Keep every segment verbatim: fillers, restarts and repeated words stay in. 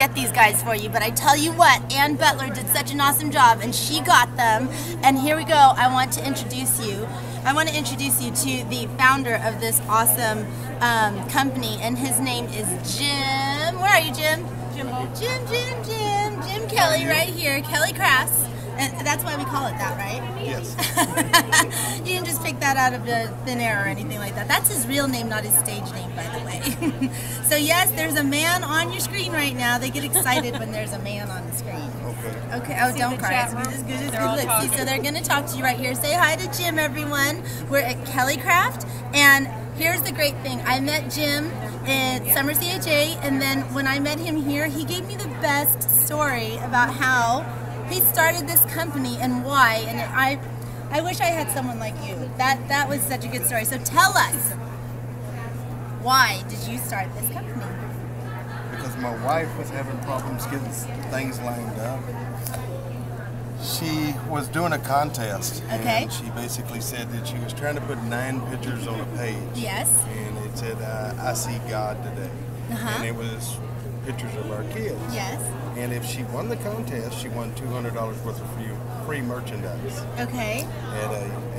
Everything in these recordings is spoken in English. get these guys for you, but I tell you what, Ann Butler did such an awesome job and she got them, and here we go. I want to introduce you I want to introduce you to the founder of this awesome um, company, and his name is Jim, where are you Jim? Jimbo. Jim, Jim, Jim, Jim Kelly right here, Kelly Kraft, and that's why we call it that, right? Yes. You didn't just pick that out of the thin air or anything like that. That's his real name, not his stage name, by the way. So yes, there's a man on your screen right now. They get excited when there's a man on the screen. Okay. Okay. Oh, see, don't cry. It's good. It's good. Look, see, so they're gonna talk to you right here. Say hi to Jim, everyone. We're at Kelly Kraft, and here's the great thing. I met Jim at Summer C H A, and then when I met him here, he gave me the best story about how he started this company and why. And I, I wish I had someone like you. That that was such a good story. So tell us. Why did you start this company? Because my wife was having problems getting things lined up. She was doing a contest, okay. And she basically said that she was trying to put nine pictures on a page. Yes. And it said, uh, I see God today. Uh-huh. And it was pictures of our kids. Yes. And if she won the contest, she won two hundred dollars worth of free, free merchandise. Okay. At,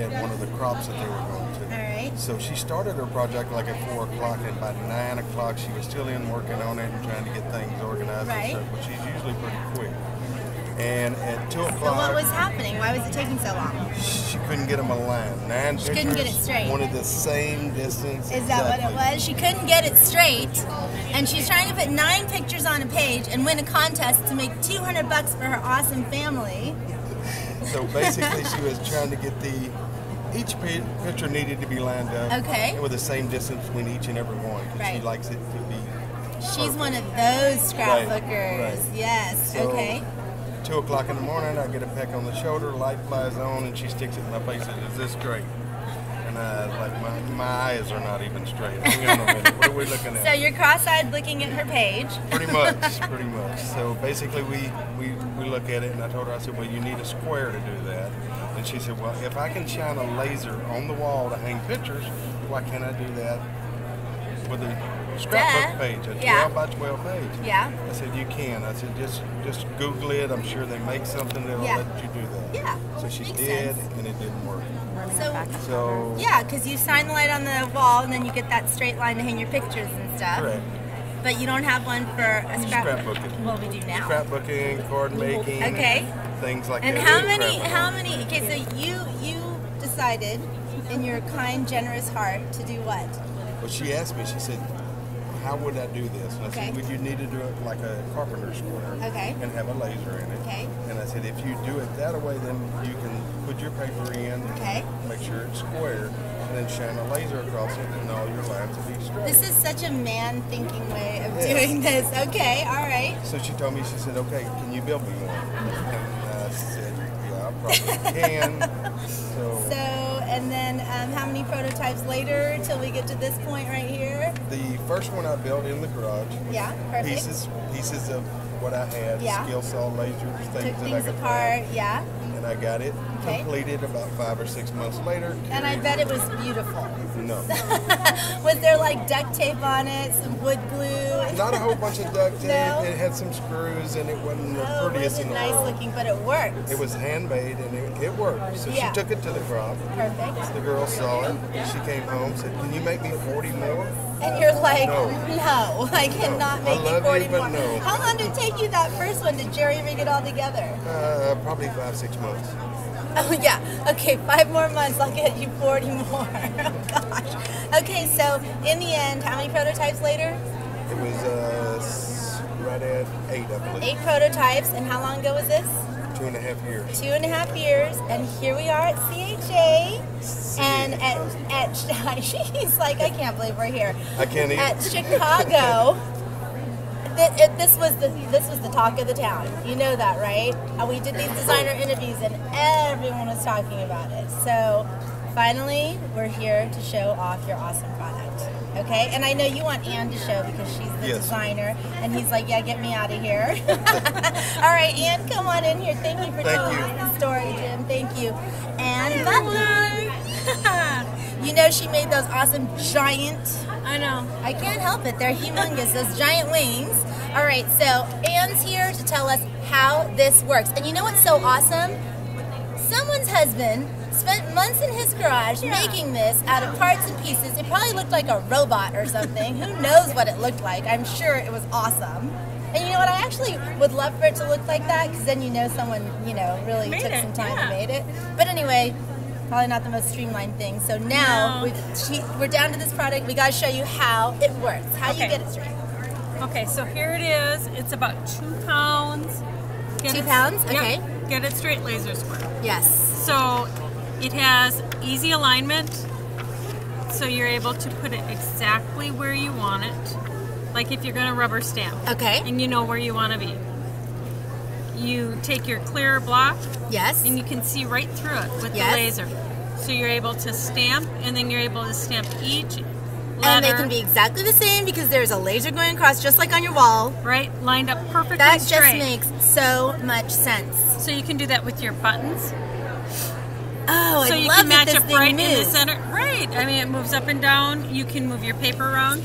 a, at one of the crops that they were going to. All right. So she started her project like at four o'clock, and by nine o'clock she was still in working on it and trying to get things organized, right, and stuff, but she's usually pretty quick. And at two o'clock... So what was happening? Why was it taking so long? She couldn't get them aligned. Nine she couldn't get it straight. Wanted the same distance. Is that exactly what it was? She couldn't get it straight, and she's trying to put nine pictures on a page and win a contest to make two hundred bucks for her awesome family. So basically she was trying to get the... Each picture needed to be lined up, okay, with the same distance between each and every one. Right. She likes it to be... She's perfect. One of those scrapbookers. Right. Right. Yes. So, okay. Two o'clock in the morning, I get a peck on the shoulder, light flies on, and she sticks it in my face and says, is this straight? And I was like, my, my eyes are not even straight. Hang on a minute, what are we looking at? So you're cross-eyed looking at her page. Pretty much, pretty much. So basically we, we, we look at it, and I told her, I said, well, you need a square to do that. And she said, well, if I can shine a laser on the wall to hang pictures, why can't I do that with a... scrapbook page, a twelve yeah. by twelve page. Yeah. I said, you can. I said, just just Google it. I'm sure they make something that'll yeah. let you do that. Yeah. So she Makes did, sense. And it didn't work. So, so yeah, because you shine the light on the wall, and then you get that straight line to hang your pictures and stuff. Correct. But you don't have one for a scrapbook. Scrapbooking. Well, we do now. Scrapbooking, card making. Okay. Things like and that. And how many? How many? Okay, so you you decided, in your kind, generous heart, to do what? Well, she asked me. She said, how would I do this? And I okay. said, would you need to do it like a carpenter's square, okay, and have a laser in it? Okay. And I said, if you do it that way, then you can put your paper in, okay, make sure it's square, and then shine a laser across it, and all your lines will be straight. This is such a man-thinking way of yes. doing this. Okay, all right. So she told me, she said, okay, can you build me one? And I said, yeah, I probably can. So... so And then um, how many prototypes later till we get to this point right here? The first one I built in the garage. Yeah, perfect. Pieces, pieces of what I had, yeah. skill saw, lasers, things, Took things that I could apart, buy. Yeah. And I got it okay. completed about five or six months later. And I bet it was beautiful. No. Was there like duct tape on it, some wood glue? Not a whole bunch of duct tape. No? It had some screws, and it wasn't the oh, prettiest in the nice world. Looking, but it worked. It was handmade, and it, it worked. So yeah. she took it to the crop. Perfect. The girl saw it. Yeah. She came home and said, can you make me forty more? And you're like, no, no I cannot no. make I it forty you, more. No. How long did it take you that first one to jerry-rig it all together? Uh, probably five, six months. Oh, yeah. Okay, five more months, I'll get you forty more. Oh, gosh. Okay, so in the end, how many prototypes later? It was uh, right at eight, I believe. Eight prototypes, and how long ago was this? Two and a half years. Two and a half years, and here we are at C H A. And at, at, she's like, I can't believe we're here. I can't either. At Chicago. This was the this was the talk of the town. You know that, right? We did these designer interviews, and everyone was talking about it. So finally, we're here to show off your awesome product. Okay? And I know you want Ann to show because she's the yes. designer, and he's like, yeah, get me out of here. All right, Ann, come on in here. Thank you for telling us the story, Jim. Thank you. Ann Butler. You know she made those awesome giant... I know. I can't help it. They're humongous. Those giant wings. All right, so Ann's here to tell us how this works. And you know what's so awesome? Someone's husband spent months in his garage yeah. making this out of parts and pieces. It probably looked like a robot or something. Who knows what it looked like? I'm sure it was awesome. And you know what? I actually would love for it to look like that, because then you know someone, you know, really made took it. some time yeah. and made it. But anyway, probably not the most streamlined thing. So now no. we've, she, we're down to this product. We got to show you how it works, how okay. you get it straight. Okay, so here it is. It's about two pounds. Get two it, pounds? Okay. Yep, Get It Straight Laser Square. Yes. So it has easy alignment, so you're able to put it exactly where you want it. Like if you're going to rubber stamp. Okay. And you know where you want to be. You take your clear block, yes, and you can see right through it with yes. the laser. So you're able to stamp, and then you're able to stamp each letter. And they can be exactly the same because there's a laser going across, just like on your wall. Right, lined up perfectly that straight. That just makes so much sense. So you can do that with your buttons. Oh, so I you love can match this up thing right moves. in the center. Right, I mean it moves up and down. You can move your paper around.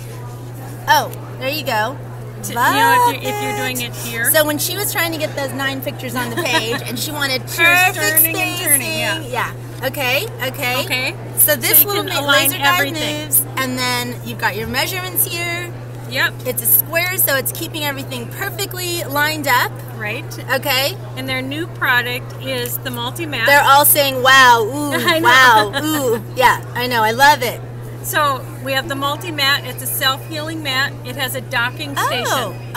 Oh, there you go. To, you know, if, you're, if you're doing it here. So when she was trying to get those nine pictures on the page, and she wanted perfect turning and turning, yeah. yeah. Okay, okay. Okay. So this so little laser guide moves, and then you've got your measurements here. Yep. It's a square, so it's keeping everything perfectly lined up. Right. Okay. And their new product is the multi-mat. They're all saying, wow, ooh, wow, ooh. Yeah, I know. I love it. So we have the multi-mat. It's a self-healing mat. It has a docking station. Oh,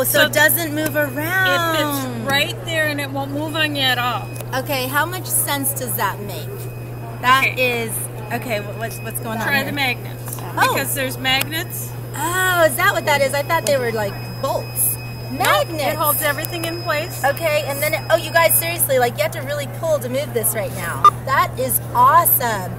oh so, so it doesn't move around. It fits right there, and it won't move on you at all. Okay, how much sense does that make? That okay. is, okay, what's, what's going Try on Try the magnets. Oh. Because there's magnets. Oh, is that what that is? I thought they were like bolts. Magnets. Nope, it holds everything in place. Okay, and then, it, oh, you guys, seriously, like you have to really pull to move this right now. That is awesome.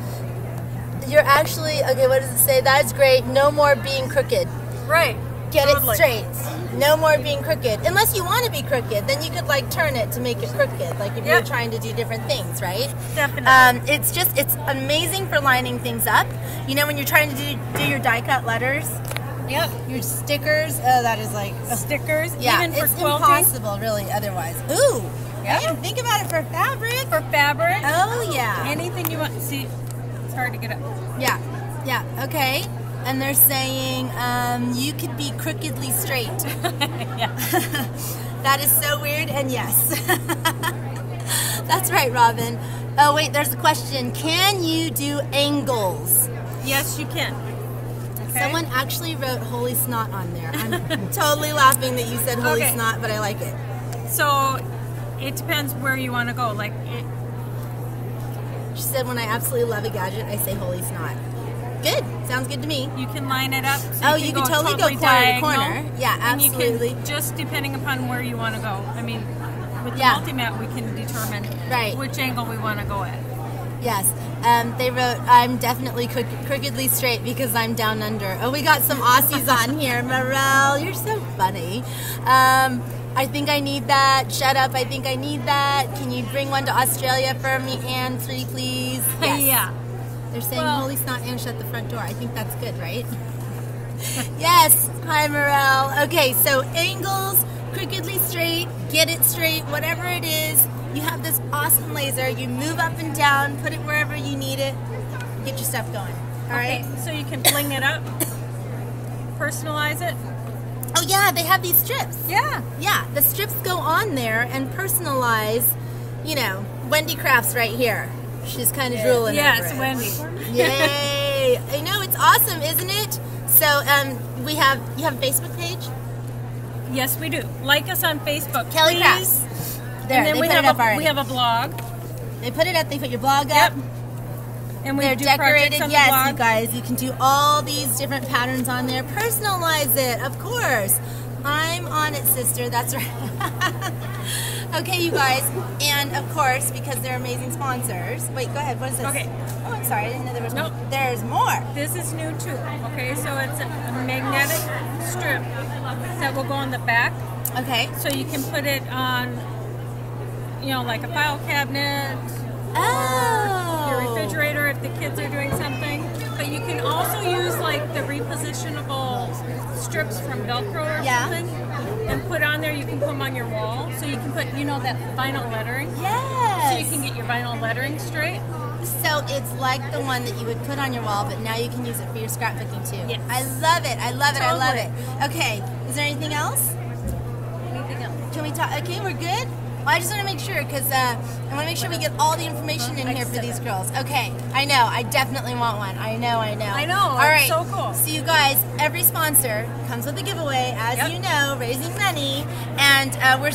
You're actually, okay, what does it say? That's great. No more being crooked. Right. Get totally. it straight. No more being crooked. Unless you want to be crooked, then you could like turn it to make it crooked. Like if yep. you're trying to do different things, right? Definitely. Um, it's just, it's amazing for lining things up. You know, when you're trying to do, do your die cut letters. Yep. Your stickers. Oh, that is like. Ugh. Stickers. Yeah. Even for it's quilting. Impossible really otherwise. Ooh. Yep. I didn't think about it for fabric. For fabric. Oh yeah. Anything you want to see. It's hard to get up. Yeah, yeah, okay. And they're saying um, you could be crookedly straight. yeah. That is so weird, and yes. That's right, Robin. Oh, wait, there's a question. Can you do angles? Yes, you can. Okay. Someone actually wrote holy snot on there. I'm totally laughing that you said holy okay. snot, but I like it. So it depends where you want to go. Like. It, She said, when I absolutely love a gadget, I say, holy snot. Good. Sounds good to me. You can line it up. So oh, you can, you can go totally, totally go corner to corner. Yeah, absolutely. And you can, just depending upon where you want to go. I mean, with the yeah. multi-mat, we can determine right. which angle we want to go at. Yes. Um, they wrote, I'm definitely crook crookedly straight because I'm down under. Oh, we got some Aussies on here. Morel, you're so funny. Um... I think I need that. Shut up. I think I need that. Can you bring one to Australia for me, Anne, three, please? Yes. Yeah. They're saying, well, holy snot, Anne, shut the front door. I think that's good, right? Yes. Hi, Morel. Okay, so angles, crookedly straight, get it straight, whatever it is. You have this awesome laser. You move up and down, put it wherever you need it. Get your stuff going. All okay, right? So you can bling it up, personalize it. Oh yeah, they have these strips. Yeah. Yeah, the strips go on there and personalize, you know, Wendy Kraft's right here. She's kind of yeah. drooling Yes, over Wendy. It. Yay. I know, it's awesome, isn't it? So um, we have, you have a Facebook page? Yes, we do. Like us on Facebook, Kelly Kraft. There, and then they we put have it up a, already. We have a blog. They put it up, they put your blog up. Yep. And we They're do decorated, on yes, the you guys. You can do all these different patterns on there. Personalize it, of course. I'm on it, sister. That's right. Okay, you guys. And, of course, because they're amazing sponsors. Wait, go ahead. What is this? Okay. Oh, I'm sorry. I didn't know there was nope. more. There's more. This is new, too. Okay, so it's a magnetic strip that will go on the back. Okay. So you can put it on, you know, like a file cabinet. Oh. Refrigerator if the kids are doing something, but you can also use like the repositionable strips from Velcro or yeah. something and put on there. You can put them on your wall. So you can put, you know, that vinyl lettering. Yes. So you can get your vinyl lettering straight. So it's like the one that you would put on your wall, but now you can use it for your scrapbooking too. Yes. I love it. I love it. Totally. I love it. Okay. Is there anything else? Anything else? Can we talk? Okay, we're good? Well, I just want to make sure, because uh, I want to make sure we get all the information in here for these girls. Okay, I know. I definitely want one. I know, I know. I know. All right. So cool. So you guys, every sponsor comes with a giveaway, as yep. you know, raising money, and uh, we're